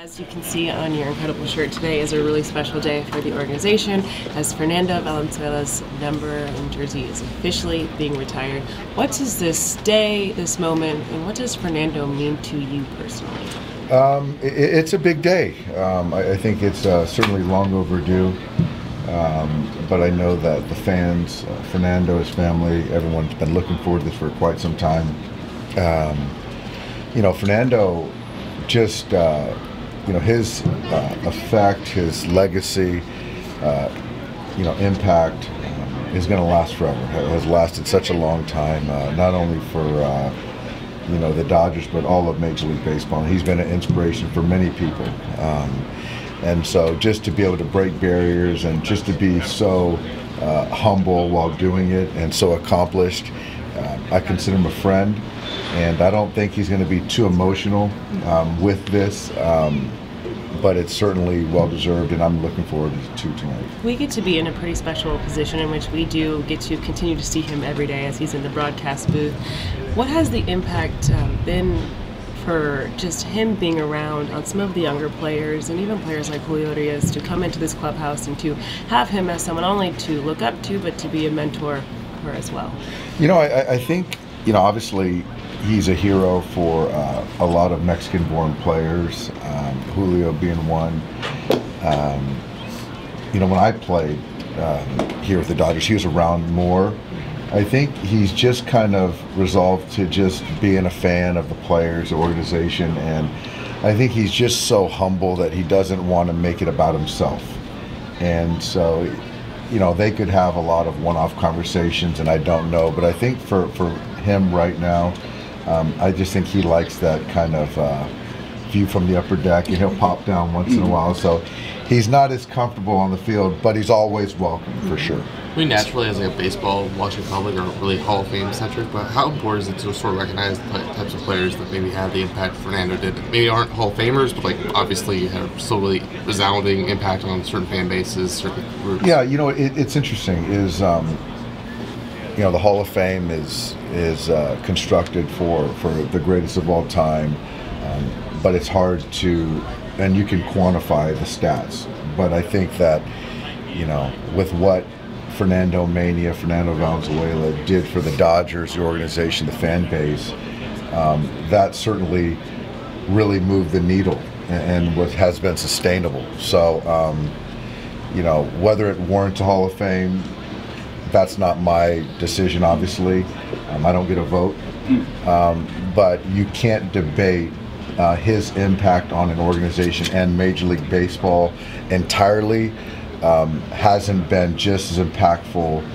As you can see on your incredible shirt, today is a really special day for the organization as Fernando Valenzuela's number in jersey is officially being retired. What does this day, this moment, and what does Fernando mean to you personally? It's a big day. I think it's certainly long overdue, but I know that the fans, Fernando, his family, everyone's been looking forward to this for quite some time. You know, Fernando just... you know, his effect, his legacy, you know, impact is going to last forever. It has lasted such a long time, not only for, you know, the Dodgers, but all of Major League Baseball. And he's been an inspiration for many people. And so just to be able to break barriers and just to be so humble while doing it and so accomplished, I consider him a friend. And I don't think he's going to be too emotional with this, but it's certainly well-deserved, and I'm looking forward to tonight. We get to be in a pretty special position in which we do get to continue to see him every day as he's in the broadcast booth. What has the impact been for just him being around on some of the younger players and even players like Julio Rios to come into this clubhouse and to have him as someone only to look up to, but to be a mentor for as well? You know, I think, you know, obviously, he's a hero for a lot of Mexican-born players, Julio being one. You know, when I played here with the Dodgers, he was around more. I think he's just kind of resolved to just being a fan of the players, the organization, and I think he's just so humble that he doesn't want to make it about himself. And so, you know, they could have a lot of one-off conversations, and I don't know, but I think for him right now, I just think he likes that kind of view from the upper deck, and he'll pop down once in a while. So he's not as comfortable on the field, but he's always welcome for sure. We naturally, as like a baseball watching public, are really Hall of Fame centric, but how important is it to sort of recognize the types of players that maybe have the impact Fernando did? Maybe aren't Hall of Famers, but like obviously have still really resounding impact on certain fan bases, certain groups. Yeah, you know, it's interesting. Is you know, the Hall of Fame is constructed for the greatest of all time, but it's hard to, and you can quantify the stats. But I think that, you know, with what Fernando Mania, Fernando Valenzuela did for the Dodgers, the organization, the fan base, that certainly really moved the needle and what has been sustainable. So, you know, whether it warrants a Hall of Fame, that's not my decision, obviously. I don't get a vote. But you can't debate his impact on an organization and Major League Baseball entirely. Hasn't been just as impactful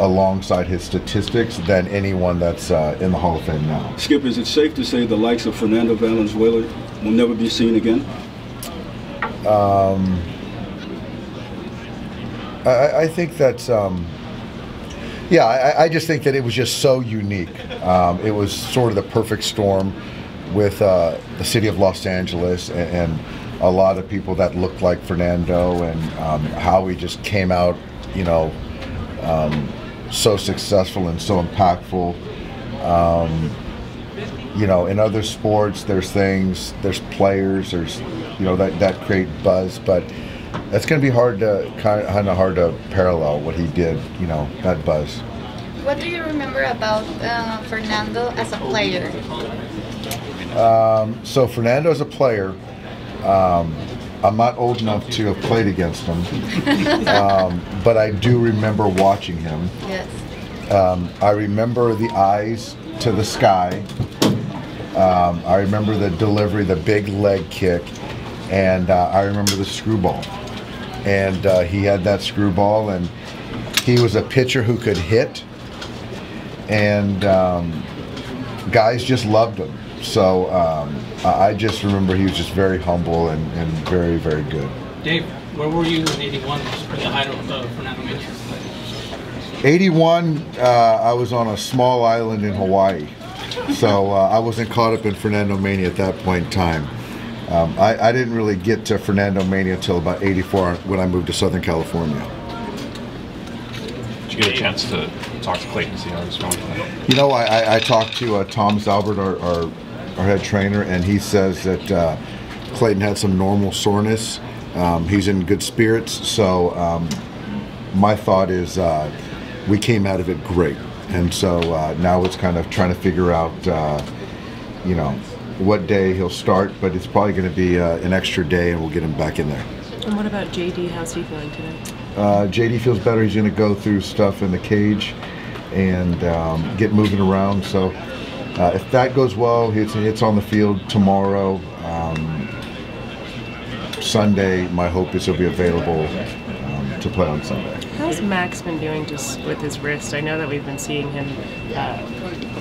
alongside his statistics than anyone that's in the Hall of Fame now. Skip, is it safe to say the likes of Fernando Valenzuela will never be seen again? I think that, yeah, I just think that it was just so unique. It was sort of the perfect storm with the city of Los Angeles and a lot of people that looked like Fernando, and how he just came out, you know, so successful and so impactful. You know, in other sports, there's things, there's players, there's, you know, that create buzz, but that's going to be hard to kind of hard to parallel what he did, you know, that buzz. What do you remember about Fernando as a player? So Fernando as a player, I'm not old enough to have played against him, but I do remember watching him. Yes. I remember the eyes to the sky. I remember the delivery, the big leg kick. And I remember the screwball, and he had that screwball, and he was a pitcher who could hit, and guys just loved him. So I just remember he was just very humble and very, very good. Dave, where were you in 81 for the height of Fernando Mania? 81, I was on a small island in Hawaii, so I wasn't caught up in Fernando Mania at that point in time. I didn't really get to Fernando Mania until about 84 when I moved to Southern California. Did you get a chance to talk to Clayton and see how he was going? You know, I talked to Tom Zalbert, our head trainer, and he says that Clayton had some normal soreness. He's in good spirits, so my thought is we came out of it great, and so now it's kind of trying to figure out, you know, what day he'll start, but it's probably going to be an extra day, and we'll get him back in there. And what about J.D.? How's he feeling today? J.D. feels better. He's going to go through stuff in the cage and get moving around. So if that goes well, it's on the field tomorrow. Sunday, my hope is he'll be available to play on Sunday. How's Max been doing just with his wrist? I know that we've been seeing him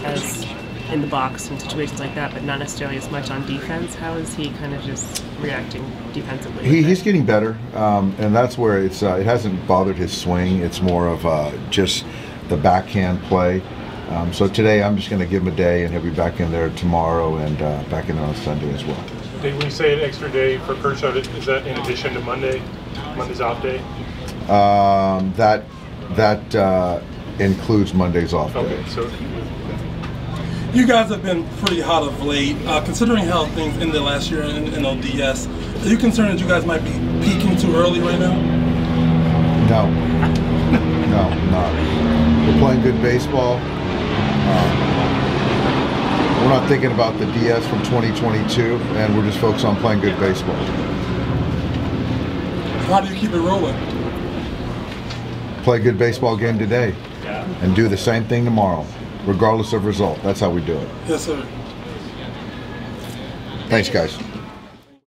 as in the box and situations like that, but not necessarily as much on defense. How is he kind of just reacting defensively? He's getting better, and that's where it's it hasn't bothered his swing. It's more of just the backhand play. So today I'm just going to give him a day, and he'll be back in there tomorrow and back in there on Sunday as well. Dave, when you say an extra day for Kershaw, is that in addition to Monday? Monday's off day? That includes Monday's off day. Okay, so you guys have been pretty hot of late. Considering how things ended last year in ODS, are you concerned that you guys might be peaking too early right now? No. No, not. We're playing good baseball. We're not thinking about the DS from 2022, and we're just focused on playing good baseball. How do you keep it rolling? Play good baseball game today, and do the same thing tomorrow. Regardless of result, that's how we do it. Yes, sir. Thanks, guys.